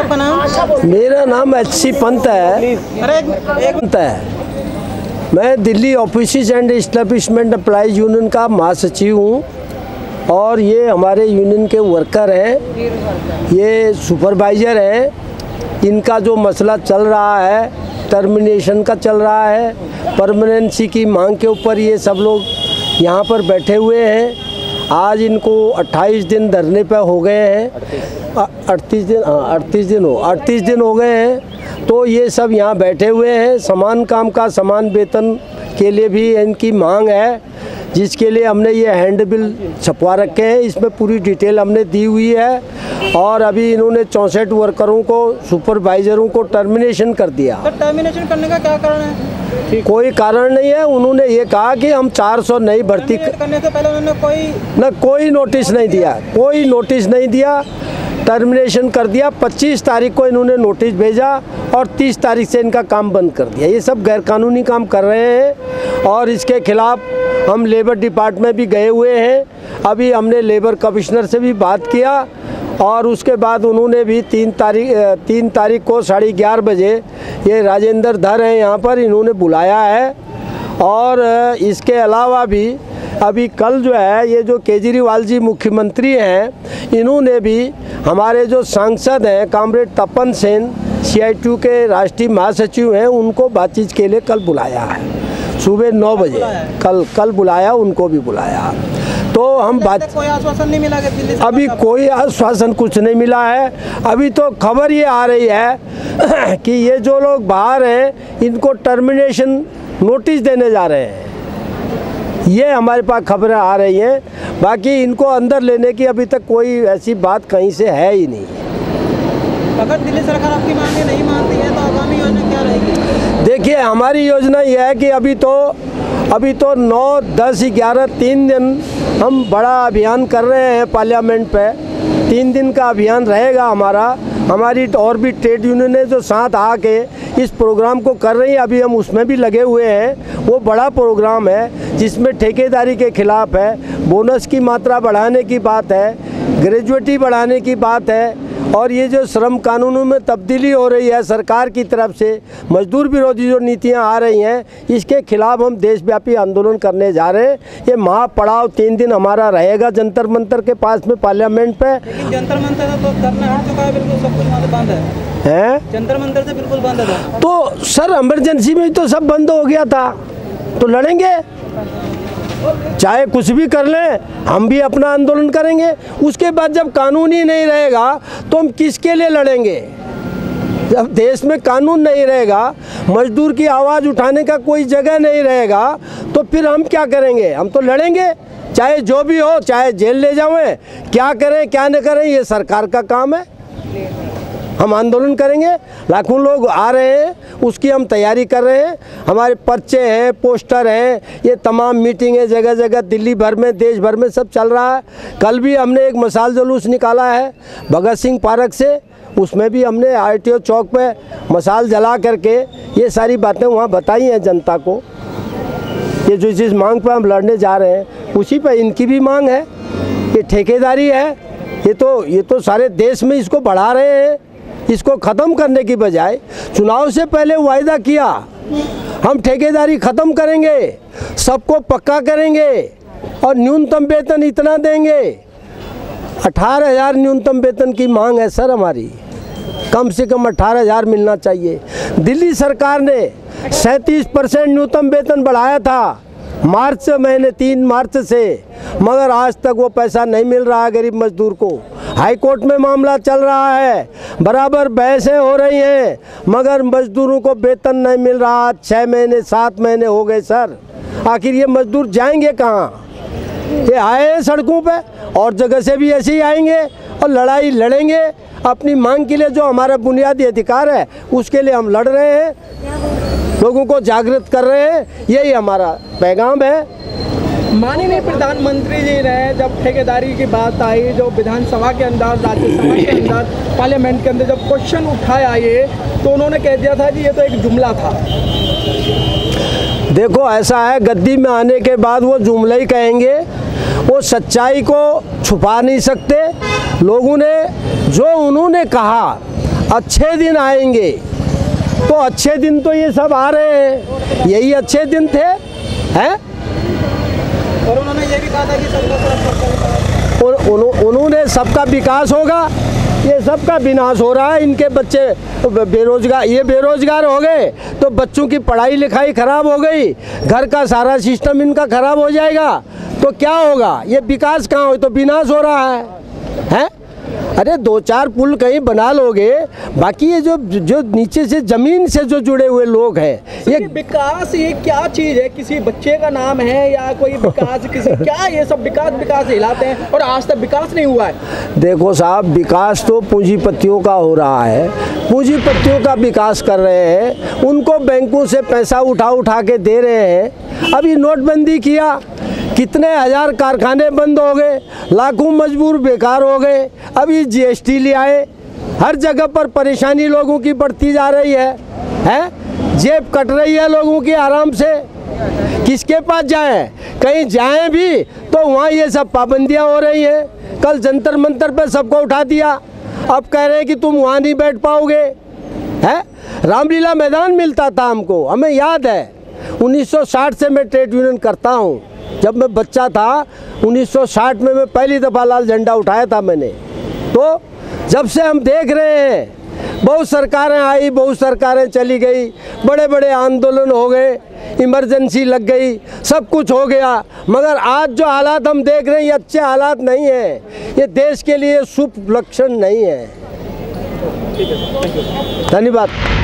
आपका नाम? मेरा नाम एचसी पंत है। मैं Delhi office and establishment employees union का महासचिव हूँ और ये हमारे यूनियन के वर्कर हैं, ये सुपरवाइज़र हैं। इनका जो मसला चल रहा है टर्मिनेशन का चल रहा है, परमानेंसी की मांग के ऊपर ये सब लोग यहाँ पर बैठे हुए हैं। आज इनको 28 दिन धरने पर हो गए हैं, 38 दिन हो गए हैं। तो ये सब यहाँ बैठे हुए हैं। समान काम का समान वेतन के लिए भी इनकी मांग है, जिसके लिए हमने ये हैंड बिल छपवा रखे हैं, इसमें पूरी डिटेल हमने दी हुई है। और अभी इन्होंने 64 वर्करों को, सुपरवाइजरों को टर्मिनेशन कर दिया। तो टर्मिनेशन करने का क्या कारण है? कोई कारण नहीं है। उन्होंने ये कहा कि हम 400 नई भर्ती करने से पहले उन्होंने कोई नोटिस नहीं दिया, कोई नोटिस नहीं दिया, टर्मिनेशन कर दिया। 25 तारीख को इन्होंने नोटिस भेजा और 30 तारीख से इनका काम बंद कर दिया। ये सब गैरकानूनी काम कर रहे हैं और इसके खिलाफ हम लेबर डिपार्टमेंट में भी गए हुए हैं। अभी हमने लेबर कमिश्नर से भी बात किया और उसके बाद उन्होंने भी 3 तारीख को 11:30 बजे ये राजेंद्र धर हैं यहाँ पर, इन्होंने बुलाया है। और इसके अलावा भी अभी कल जो है ये जो केजरीवाल जी मुख्यमंत्री हैं, इन्होंने भी हमारे जो सांसद हैं कामरेड तपन सेन CITU के राष्ट्रीय महासचिव हैं, उनको बातचीत के लिए कल बुलाया है, सुबह 9 बजे कल बुलाया, उनको भी बुलाया। तो हम बात, कोई आश्वासन नहीं मिला है अभी, कोई आश्वासन कुछ नहीं मिला है अभी। तो खबर ये आ रही है कि ये जो लोग बाहर हैं इनको टर्मिनेशन नोटिस देने जा रहे हैं, ये हमारे पास खबरें आ रही हैं। बाकी इनको अंदर लेने की अभी तक कोई ऐसी बात कहीं से है ही नहीं। अगर दिल्ली सरकार आपकी मांगें नहीं मानती है तो आगामी योजना क्या रहेगी? देखिए, हमारी योजना यह है कि अभी तो 9, 10, 11, 3 दिन हम बड़ा अभियान कर रहे हैं पार्लियामेंट पे। 3 दिन का अभियान रहेगा हमारा। हमारी और भी ट्रेड यूनियनें जो साथ आके इस प्रोग्राम को कर रही हैं, अभी हम उसमें भी लगे हुए हैं। वो बड़ा प्रोग्राम है जिसमें ठेकेदारी के खिलाफ है, बोनस की मात्रा बढ़ाने की बात है, ग्रेजुएटी बढ़ाने की बात है और ये जो श्रम कानूनों में तब्दीली हो रही है सरकार की तरफ से, मजदूर विरोधी जो नीतियां आ रही हैं, इसके खिलाफ हम देशव्यापी आंदोलन करने जा रहे हैं। ये महापड़ाव 3 दिन हमारा रहेगा जंतर-मंतर के पास में पार्लियामेंट पे। लेकिन जंतर-मंतर तो धरना हट चुका है, बिल्कुल सब कुछ बंद है, जंतर-मंतर से बिल्कुल बंद है। तो सर, इमरजेंसी में तो सब बंद हो गया था, तो लड़ेंगे चाहे कुछ भी कर लें, हम भी अपना आंदोलन करेंगे। उसके बाद जब कानून ही नहीं रहेगा तो हम किसके लिए लड़ेंगे? जब देश में कानून नहीं रहेगा, मजदूर की आवाज़ उठाने का कोई जगह नहीं रहेगा, तो फिर हम क्या करेंगे? हम तो लड़ेंगे, चाहे जो भी हो, चाहे जेल ले जाएं, क्या करें क्या न करें ये सरकार का काम है। हम आंदोलन करेंगे। लाखों लोग आ रहे हैं, उसकी हम तैयारी कर रहे हैं। हमारे पर्चे हैं, पोस्टर हैं, ये तमाम मीटिंगें जगह जगह दिल्ली भर में, देश भर में सब चल रहा है। कल भी हमने एक मशाल जुलूस निकाला है भगत सिंह पार्क से, उसमें भी हमने RTO चौक पे मशाल जला करके ये सारी बातें वहाँ बताई हैं जनता को। ये जो जिस मांग पर हम लड़ने जा रहे हैं उसी पर इनकी भी मांग है। ये ठेकेदारी है, ये तो सारे देश में इसको बढ़ा रहे हैं। इसको ख़त्म करने की बजाय चुनाव से पहले वायदा किया हम ठेकेदारी ख़त्म करेंगे, सबको पक्का करेंगे और न्यूनतम वेतन इतना देंगे। 18,000 न्यूनतम वेतन की मांग है सर हमारी, कम से कम 18,000 मिलना चाहिए। दिल्ली सरकार ने 37% न्यूनतम वेतन बढ़ाया था महीने 3 मार्च से, मगर आज तक वो पैसा नहीं मिल रहा है गरीब मजदूर को। हाई कोर्ट में मामला चल रहा है, बराबर बहसें हो रही हैं, मगर मजदूरों को वेतन नहीं मिल रहा। 6 महीने 7 महीने हो गए सर, आखिर ये मजदूर जाएंगे कहाँ? ये आए हैं सड़कों पे और जगह से भी ऐसे ही आएंगे और लड़ाई लड़ेंगे अपनी मांग के लिए। जो हमारा बुनियादी अधिकार है उसके लिए हम लड़ रहे हैं, लोगों को जागृत कर रहे हैं, यही हमारा पैगाम है। माननीय प्रधानमंत्री जी ने जब ठेकेदारी की बात आई, जो विधानसभा के अंदर, राज्यसभा के अंदर, पार्लियामेंट के अंदर जब क्वेश्चन उठाया ये, तो उन्होंने कह दिया था कि ये तो एक जुमला था। देखो, ऐसा है गद्दी में आने के बाद वो जुमला ही कहेंगे, वो सच्चाई को छुपा नहीं सकते। लोगों ने जो उन्होंने कहा अच्छे दिन आएंगे। तो अच्छे दिन तो ये सब आ रहे हैं, यही अच्छे दिन थे हैं। और उन्होंने ये भी कहा था कि सबका उन्होंने सबका विकास होगा, ये सबका विनाश हो रहा है। इनके बच्चे बेरोजगार, ये बेरोजगार हो गए तो बच्चों की पढ़ाई लिखाई खराब हो गई, घर का सारा सिस्टम इनका खराब हो जाएगा तो क्या होगा, ये विकास कहाँ हो, तो विनाश हो रहा है हैं। अरे दो चार पुल कहीं बना लोगे, बाकी ये जो नीचे से जमीन से जो जुड़े हुए लोग हैं, ये विकास ये क्या चीज है, किसी बच्चे का नाम है या कोई विकास किसी क्या, ये सब विकास विकास हिलाते हैं और आज तक विकास नहीं हुआ है। देखो साहब, विकास तो पूंजीपतियों का हो रहा है, पूंजीपतियों का विकास कर रहे हैं, उनको बैंकों से पैसा उठा उठा के दे रहे हैं। अभी नोटबंदी किया, कितने हजार कारखाने बंद हो गए, लाखों मजदूर बेकार हो गए। अभी जीएसटी ले आए, हर जगह पर परेशानी लोगों की बढ़ती जा रही है हैं, जेब कट रही है लोगों की आराम से। किसके पास जाएं, कहीं जाएं भी तो वहाँ ये सब पाबंदियाँ हो रही हैं। कल जंतर-मंतर पर सबको उठा दिया, अब कह रहे हैं कि तुम वहाँ नहीं बैठ पाओगे हैं। रामलीला मैदान मिलता था हमको, हमें याद है 1960 से मैं ट्रेड यूनियन करता हूँ। जब मैं बच्चा था 1960 में मैं पहली दफ़ा लाल झंडा उठाया था मैंने। तो जब से हम देख रहे हैं, बहुत सरकारें आई, बहुत सरकारें चली गई, बड़े बड़े आंदोलन हो गए, इमरजेंसी लग गई, सब कुछ हो गया, मगर आज जो हालात हम देख रहे हैं ये अच्छे हालात नहीं हैं, ये देश के लिए शुभ लक्षण नहीं है। धन्यवाद।